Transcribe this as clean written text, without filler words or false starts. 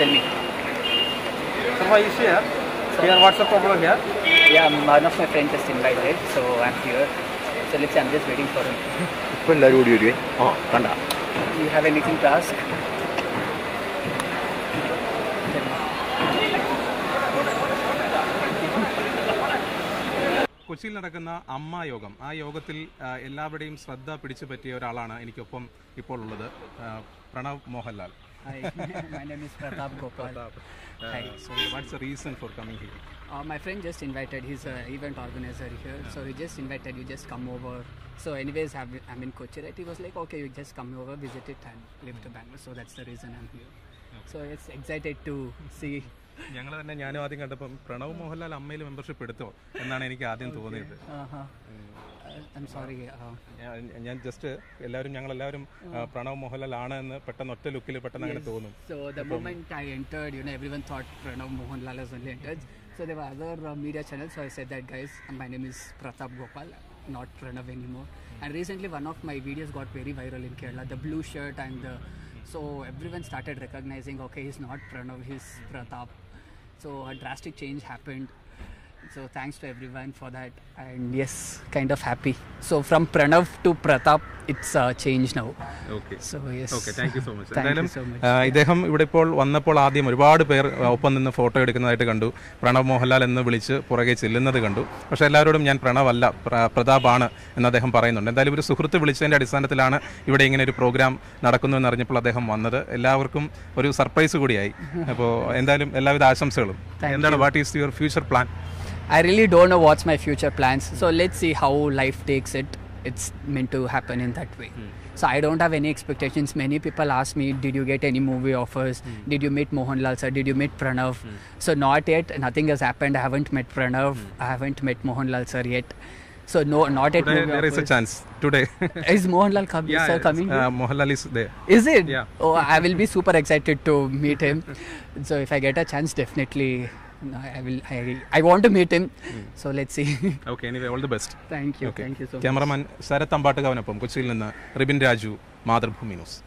send me. Somehow you here? Here, what's the problem here? Yeah, one of my friends just invited, right? So I'm here. So let's say I'm just waiting for him. Do you have anything to ask? കൊച്ചിയിൽ നടക്കുന്ന അമ്മ യോഗം ആ യോഗത്തിൽ എല്ലാവരുടെയും ശ്രദ്ധ പിടിച്ചു പറ്റിയ ഒരാളാണ് എനിക്കൊപ്പം ഇപ്പോൾ ഉള്ളത് Pranav Mohanlal. Hi, my name is Pratap Gopal. Hi. So what's the reason for coming here? My friend just invited. He's an event organizer here. Yeah. So he just invited you just come over. So anyways, I'm in Kochi, right? He was like, okay, you just come over, visit it and live to Bangalore. So that's the reason I'm here. Okay. So it's excited to see. ഞങ്ങൾ തന്നെ ഞാനും ആദ്യം കണ്ടപ്പോൾ പ്രണവ് മോഹൻലാൽ അമ്മയിൽ membership എടുത്തോ എന്നാണ് എനിക്ക് ആദ്യം തോന്നിയത്. ഞാൻ ജസ്റ്റ് ഞങ്ങളെല്ലാവരും പ്രണവ് മോഹൻലാൽ ആണ് എന്ന് പെട്ടെന്ന് ഒറ്റ ലുക്കിൽ പെട്ടെന്ന് അങ്ങനെ തോന്നും. So the moment I entered, you know, everyone thought Pranav Mohanlal has only entered. So there were other media channels, so I said that guys, my name is Pratap Gopal, not Pranav anymore. And recently one of my videos got very viral in Kerala, the blue shirt and the so everyone started recognizing, okay, he's not Pranav, he's Pratap. So a drastic change happened. So thanks to everyone for that, and yes, kind of happy. So from Pranav to Pratap, it's changed now. Okay. So yes. Okay, thank you so much. Thank you so much. ഇദ്ദേഹം ഇവിടെ ഇപ്പോൾ വന്നപ്പോൾ ആദ്യം ഒരുപാട് പേർ ഒപ്പം നിന്ന് photo എടുക്കുന്നതായിട്ട് കണ്ടു. പ്രണവ് മോഹൻലാൽ എന്ന് വിളിച്ച് പുറകെ ചെല്ലുന്നത് കണ്ടു. പക്ഷേ എല്ലാവരോടും ഞാൻ പ്രണവ് അല്ല പ്രതാപാണ് എന്ന് അദ്ദേഹം പറയുന്നുണ്ട്. എന്തായാലും ഒരു സുഹൃത്ത് വിളിച്ചതിൻ്റെ അടിസ്ഥാനത്തിലാണ് ഇവിടെ ഇങ്ങനെ ഒരു പ്രോഗ്രാം നടക്കുന്നു എന്ന് അറിഞ്ഞപ്പോൾ അദ്ദേഹം വന്നത്. എല്ലാവർക്കും ഒരു സർപ്രൈസ് കൂടിയായി. അപ്പോൾ എന്തായാലും എല്ലാവിധ ആശംസകളും. എന്താണ് what is your future plan? I really don't know what's my future plans, so let's see how life takes it. It's meant to happen in that way. So I don't have any expectations. Many people ask me, did you get any movie offers? Did you meet Mohanlal sir? Did you meet Pranav? So not yet. Nothing has happened. I haven't met Pranav. I haven't met Mohanlal sir yet. So no, not yet. There is a chance today. Is Mohanlal sir coming? Yeah, Mohanlal is there. Is it? Yeah. Oh, I will be super excited to meet him. So if I get a chance, definitely. No, I want to meet him. So let's see. Okay, anyway, all the best. Thank you. Okay. Thank you so much. Cameraman Sarath Thambattu, Kochi, Ribhin Raju, Madhrabhumi News.